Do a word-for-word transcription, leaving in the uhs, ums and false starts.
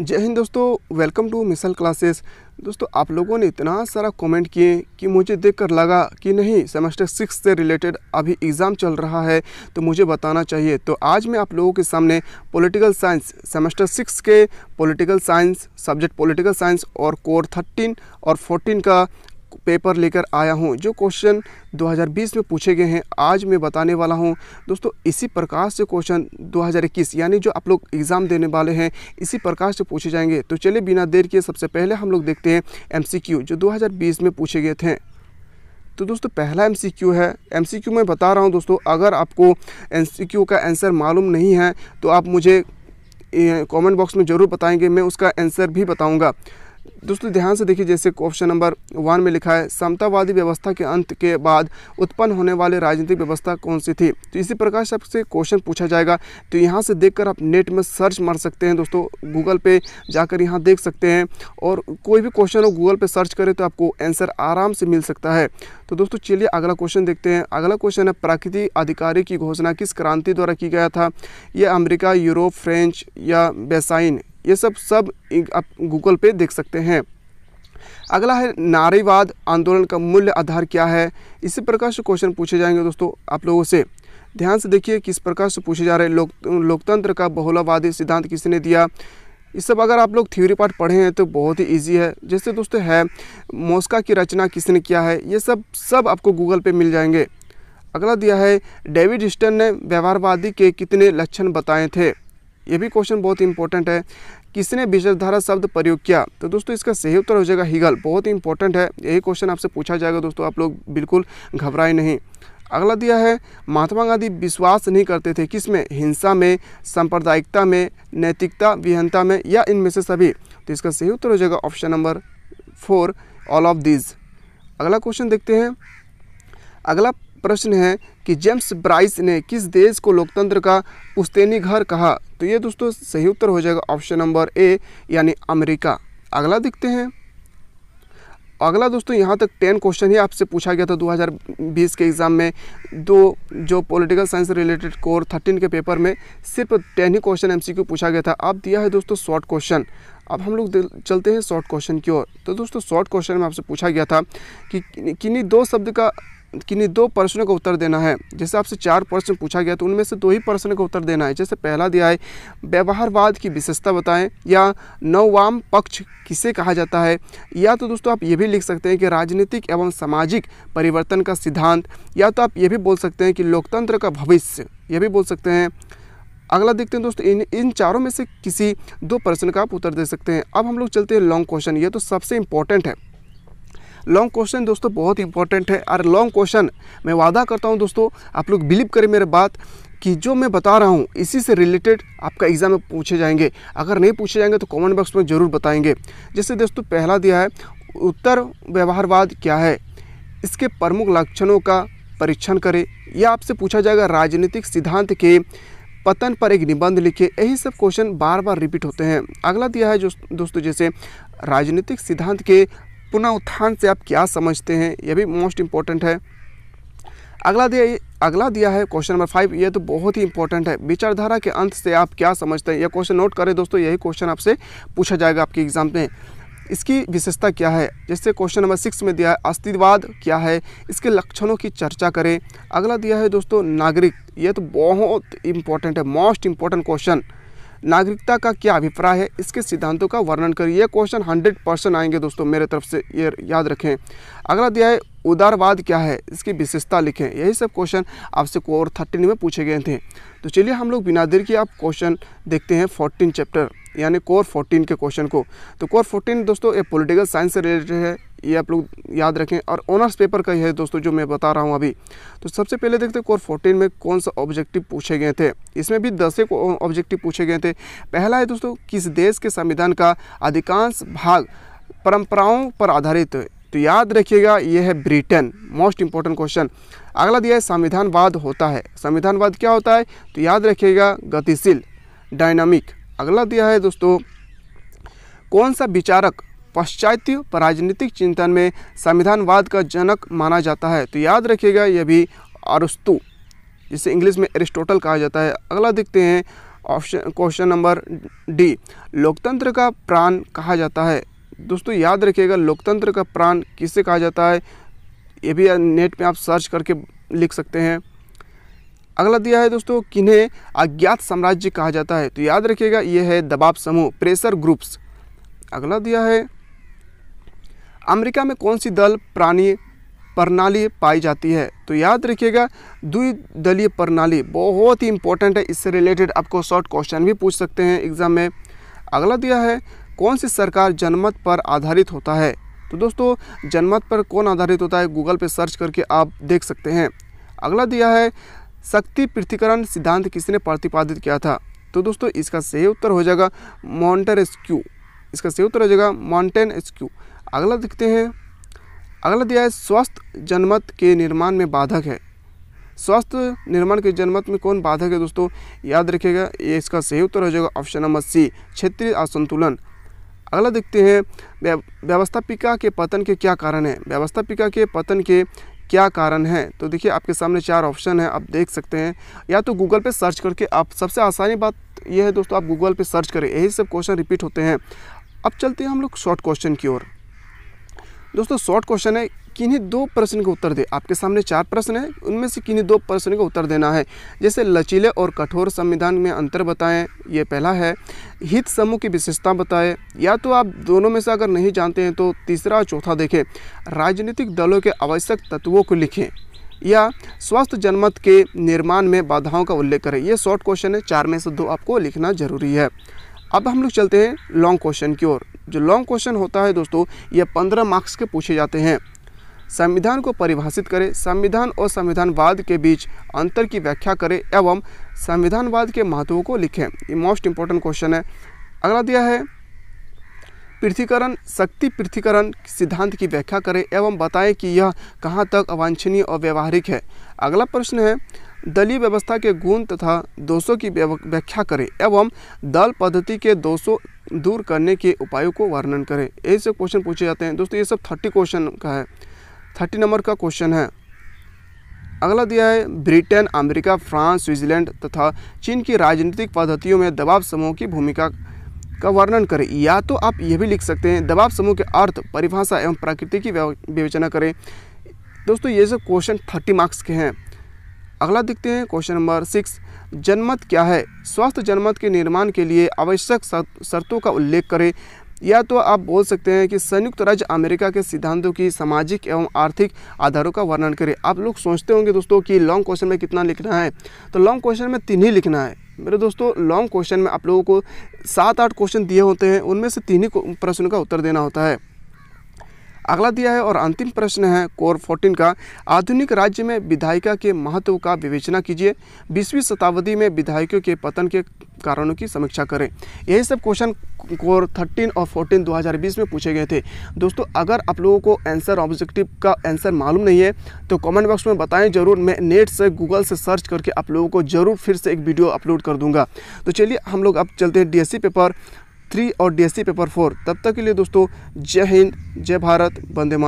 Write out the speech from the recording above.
जय हिंद दोस्तों, welcome to misal classes. दोस्तों आप लोगों ने इतना सारा कमेंट किए कि मुझे देखकर लगा कि नहीं सेमेस्टर सिक्स से रिलेटेड अभी एग्ज़ाम चल रहा है तो मुझे बताना चाहिए। तो आज मैं आप लोगों के सामने पॉलिटिकल साइंस सेमेस्टर सिक्स के political science subject political science और कोर थर्टीन और फोर्टीन का पेपर लेकर आया हूं, जो क्वेश्चन दो हज़ार बीस में पूछे गए हैं आज मैं बताने वाला हूं। दोस्तों इसी प्रकार से क्वेश्चन दो हज़ार इक्कीस यानी जो आप लोग एग्ज़ाम देने वाले हैं इसी प्रकार से पूछे जाएंगे। तो चलिए बिना देर किए सबसे पहले हम लोग देखते हैं एमसीक्यू जो दो हज़ार बीस में पूछे गए थे। तो दोस्तों पहला एमसीक्यू है, एमसीक्यू में बता रहा हूं दोस्तों, अगर आपको एमसीक्यू का आंसर मालूम नहीं है तो आप मुझे कॉमेंट बॉक्स में ज़रूर बताएँगे, मैं उसका आंसर भी बताऊँगा। दोस्तों ध्यान से देखिए, जैसे क्वेश्चन नंबर वन में लिखा है समतावादी व्यवस्था के अंत के बाद उत्पन्न होने वाली राजनीतिक व्यवस्था कौन सी थी। तो इसी प्रकार से आपसे क्वेश्चन पूछा जाएगा। तो यहाँ से देखकर आप नेट में सर्च मार सकते हैं दोस्तों, गूगल पे जाकर यहाँ देख सकते हैं और कोई भी क्वेश्चन हो गूगल पे सर्च करें तो आपको आंसर आराम से मिल सकता है। तो दोस्तों चलिए अगला क्वेश्चन देखते हैं। अगला क्वेश्चन है प्राकृतिक अधिकार की घोषणा किस क्रांति द्वारा की गया था। यह अमेरिका, यूरोप, फ्रेंच या बेसाइन, ये सब सब आप गूगल पे देख सकते हैं। अगला है नारीवाद आंदोलन का मूल्य आधार क्या है। इसी प्रकार से क्वेश्चन पूछे जाएंगे दोस्तों आप लोगों से। ध्यान से देखिए किस प्रकार से पूछे जा रहे हैं। लोक लोकतंत्र का बहुलवादी सिद्धांत किसने दिया। ये सब अगर आप लोग थ्योरी पार्ट पढ़े हैं तो बहुत ही इजी है। जैसे दोस्तों है मोस्का की रचना किसने किया है, ये सब सब आपको गूगल पे मिल जाएंगे। अगला दिया है डेविड हिस्टन ने व्यवहारवादी के कितने लक्षण बताए थे। ये भी क्वेश्चन बहुत इंपॉर्टेंट है। किसने विचारधारा शब्द प्रयोग किया। तो दोस्तों इसका सही उत्तर हो जाएगा हीगल, बहुत ही इंपॉर्टेंट है, यही क्वेश्चन आपसे पूछा जाएगा दोस्तों, आप लोग बिल्कुल घबराए नहीं। अगला दिया है महात्मा गांधी विश्वास नहीं करते थे किस में, हिंसा में, सांप्रदायिकता में, नैतिकता विहनता में या इनमें से सभी। तो इसका सही उत्तर हो जाएगा option number four, all of these. अगला क्वेश्चन देखते हैं। अगला प्रश्न है कि जेम्स ब्राइस ने किस देश को लोकतंत्र का पुश्तैनी घर कहा। तो ये दोस्तों सही उत्तर हो जाएगा ऑप्शन नंबर ए यानी अमेरिका। अगला देखते हैं। अगला दोस्तों यहाँ तक टेन क्वेश्चन ही आपसे पूछा गया था दो हज़ार बीस के एग्ज़ाम में, दो जो political science related core thirteen के पेपर में सिर्फ टेन ही क्वेश्चन एमसीक्यू पूछा गया था। अब दिया है दोस्तों शॉर्ट क्वेश्चन। अब हम लोग चलते हैं शॉर्ट क्वेश्चन की ओर। तो दोस्तों शॉर्ट क्वेश्चन में आपसे पूछा गया था कि किन्हीं दो शब्द का किन्हीं दो प्रश्नों का उत्तर देना है। जैसे आपसे चार प्रश्न पूछा गया तो उनमें से दो ही प्रश्न का उत्तर देना है। जैसे पहला दिया है व्यवहारवाद की विशेषता बताएं, या नववाम पक्ष किसे कहा जाता है, या तो दोस्तों आप ये भी लिख सकते हैं कि राजनीतिक एवं सामाजिक परिवर्तन का सिद्धांत, या तो आप ये भी बोल सकते हैं कि लोकतंत्र का भविष्य, ये भी बोल सकते हैं। अगला देखते हैं दोस्तों, इन इन चारों में से किसी दो प्रश्न का आप उत्तर दे सकते हैं। अब हम लोग चलते हैं लॉन्ग क्वेश्चन, ये तो सबसे इंपॉर्टेंट है। लॉन्ग क्वेश्चन दोस्तों बहुत इंपॉर्टेंट है और लॉन्ग क्वेश्चन मैं वादा करता हूं दोस्तों, आप लोग बिलीव करें मेरे बात कि जो मैं बता रहा हूं इसी से रिलेटेड आपका एग्ज़ाम में पूछे जाएंगे। अगर नहीं पूछे जाएंगे तो कमेंट बॉक्स में ज़रूर बताएंगे। जैसे दोस्तों पहला दिया है उत्तर व्यवहारवाद क्या है, इसके प्रमुख लक्षणों का परीक्षण करें, या आपसे पूछा जाएगा राजनीतिक सिद्धांत के पतन पर एक निबंध लिखे। यही सब क्वेश्चन बार बार रिपीट होते हैं। अगला दिया है दोस्तों जैसे राजनीतिक सिद्धांत के पुनः उत्थान से आप क्या समझते हैं, यह भी मोस्ट इम्पॉर्टेंट है। अगला दिया अगला दिया है क्वेश्चन नंबर फाइव, यह तो बहुत ही इंपॉर्टेंट है, विचारधारा के अंत से आप क्या समझते हैं। यह क्वेश्चन नोट करें दोस्तों, यही क्वेश्चन आपसे पूछा जाएगा आपके एग्जाम में, इसकी विशेषता क्या है। जैसे क्वेश्चन नंबर सिक्स में दिया है अस्तित्ववाद क्या है, इसके लक्षणों की चर्चा करें। अगला दिया है दोस्तों नागरिक, यह तो बहुत इंपॉर्टेंट है, मोस्ट इंपॉर्टेंट क्वेश्चन, नागरिकता का क्या अभिप्राय है, इसके सिद्धांतों का वर्णन करिए। ये क्वेश्चन हंड्रेड परसेंट आएंगे दोस्तों मेरे तरफ से, ये याद रखें। अगला दिया है उदारवाद क्या है, इसकी विशेषता लिखें। यही सब क्वेश्चन आपसे कोर थर्टीन में पूछे गए थे। तो चलिए हम लोग बिना देर किए आप क्वेश्चन देखते हैं फोर्टीन चैप्टर यानी कोर फोर्टीन के क्वेश्चन को। तो कोर फोर्टीन दोस्तों ये पॉलिटिकल साइंस से रिलेटेड है, ये आप लोग याद रखें, और ऑनर्स पेपर का ही है दोस्तों जो मैं बता रहा हूँ अभी। तो सबसे पहले देखते हैं कोर फोर्टीन में कौन सा ऑब्जेक्टिव पूछे गए थे। इसमें भी दस एक ऑब्जेक्टिव पूछे गए थे। पहला है दोस्तों किस देश के संविधान का अधिकांश भाग परंपराओं पर आधारित है, तो याद रखिएगा यह है ब्रिटेन, मोस्ट इंपॉर्टेंट क्वेश्चन। अगला दिया है संविधानवाद होता है, संविधानवाद क्या होता है, तो याद रखिएगा गतिशील, डायनामिक। अगला दिया है दोस्तों कौन सा विचारक पाश्चात्य राजनीतिक चिंतन में संविधानवाद का जनक माना जाता है, तो याद रखिएगा यह भी अरस्तु, जिसे इंग्लिश में एरिस्टोटल कहा जाता है। अगला देखते हैं ऑप्शन क्वेश्चन नंबर डी, लोकतंत्र का प्राण कहा जाता है। दोस्तों याद रखिएगा, लोकतंत्र का प्राण किसे कहा जाता है, ये भी नेट पे आप सर्च करके लिख सकते हैं। अगला दिया है दोस्तों, किन्हें अज्ञात साम्राज्य कहा जाता है, तो याद रखिएगा ये है दबाव समूह, प्रेशर ग्रुप्स। अगला दिया है, अमेरिका में कौन सी दल प्राणी प्रणाली पाई जाती है, तो याद रखिएगा द्विदलीय प्रणाली, बहुत ही इंपॉर्टेंट है, इससे रिलेटेड आपको शॉर्ट क्वेश्चन भी पूछ सकते हैं एग्जाम में। अगला दिया है, कौन सी सरकार जनमत पर आधारित होता है, तो दोस्तों जनमत पर कौन आधारित होता है गूगल पे सर्च करके आप देख सकते हैं। अगला दिया है, शक्ति पृथक्करण सिद्धांत किसने प्रतिपादित किया था, तो दोस्तों इसका सही उत्तर हो जाएगा मॉन्टेस्क्यू, इसका सही उत्तर हो जाएगा मॉन्टेस्क्यू। अगला देखते हैं, अगला दिया है, स्वस्थ जनमत के निर्माण में बाधक है, स्वस्थ निर्माण के जनमत में कौन बाधक है दोस्तों, याद रखिएगा ये इसका सही उत्तर हो जाएगा ऑप्शन नंबर सी, क्षेत्रीय असंतुलन। अगला देखते हैं, व्यवस्थापिका के पतन के क्या कारण है, व्यवस्थापिका के पतन के क्या कारण है, तो देखिए आपके सामने चार ऑप्शन है, आप देख सकते हैं, या तो गूगल पे सर्च करके आप, सबसे आसानी बात यह है दोस्तों आप गूगल पे सर्च करें, यही सब क्वेश्चन रिपीट होते हैं। अब चलते हैं हम लोग शॉर्ट क्वेश्चन की ओर। दोस्तों शॉर्ट क्वेश्चन है, किन्हीं दो प्रश्न के उत्तर दे, आपके सामने चार प्रश्न हैं, उनमें से किन्हीं दो प्रश्न का उत्तर देना है, जैसे लचीले और कठोर संविधान में अंतर बताएं, ये पहला है, हित समूह की विशेषता बताएं, या तो आप दोनों में से अगर नहीं जानते हैं तो तीसरा और चौथा देखें, राजनीतिक दलों के आवश्यक तत्वों को लिखें, या स्वस्थ जनमत के निर्माण में बाधाओं का उल्लेख करें। ये शॉर्ट क्वेश्चन है, चार में से दो आपको लिखना जरूरी है। अब हम लोग चलते हैं लॉन्ग क्वेश्चन की ओर। जो लॉन्ग क्वेश्चन होता है दोस्तों ये पंद्रह मार्क्स के पूछे जाते हैं। संविधान को परिभाषित करें, संविधान और संविधानवाद के बीच अंतर की व्याख्या करें एवं संविधानवाद के महत्व को लिखें। ये मोस्ट इंपॉर्टेंट क्वेश्चन है। अगला दिया है, पृथक्करण शक्ति पृथक्करण सिद्धांत की व्याख्या करें एवं बताएं कि यह कहां तक अवांछनीय और व्यावहारिक है। अगला प्रश्न है, दलीय व्यवस्था के गुण तथा दोषों की व्याख्या करें एवं दल पद्धति के दोषों दूर करने के उपायों को वर्णन करें। यही सब क्वेश्चन पूछे जाते हैं दोस्तों। ये सब थर्टी क्वेश्चन का है, थर्टी नंबर का क्वेश्चन है। अगला दिया है, ब्रिटेन अमेरिका फ्रांस स्विट्जरलैंड तथा चीन की राजनीतिक पद्धतियों में दबाव समूह की भूमिका का वर्णन करें। या तो आप ये भी लिख सकते हैं, दबाव समूह के अर्थ परिभाषा एवं प्रकृति की विवेचना करें। दोस्तों ये सब क्वेश्चन थर्टी मार्क्स के हैं। अगला देखते हैं क्वेश्चन नंबर सिक्स, जनमत क्या है, स्वस्थ जनमत के निर्माण के लिए आवश्यक शर्तों का उल्लेख करें। या तो आप बोल सकते हैं कि संयुक्त राज्य अमेरिका के सिद्धांतों की सामाजिक एवं आर्थिक आधारों का वर्णन करें। आप लोग सोचते होंगे दोस्तों कि लॉन्ग क्वेश्चन में कितना लिखना है, तो लॉन्ग क्वेश्चन में तीन ही लिखना है मेरे दोस्तों। लॉन्ग क्वेश्चन में आप लोगों को सात आठ क्वेश्चन दिए होते हैं, उनमें से तीन ही प्रश्न का उत्तर देना होता है। अगला दिया है और अंतिम प्रश्न है कोर फोर्टीन का, आधुनिक राज्य में विधायिका के महत्व का विवेचना कीजिए, बीसवीं शताब्दी में विधायकों के पतन के कारणों की समीक्षा करें। यही सब क्वेश्चन कोर थर्टीन और फोर्टीन दो हज़ार बीस में पूछे गए थे दोस्तों। अगर आप लोगों को आंसर ऑब्जेक्टिव का आंसर मालूम नहीं है तो कमेंट बॉक्स में बताएं जरूर, मैं नेट से गूगल से सर्च करके आप लोगों को जरूर फिर से एक वीडियो अपलोड कर दूंगा। तो चलिए हम लोग अब चलते हैं डीएससी पेपर थ्री और डीएससी पेपर फोर। तब तक के लिए दोस्तों जय हिंद, जय भारत, वंदे मातरम।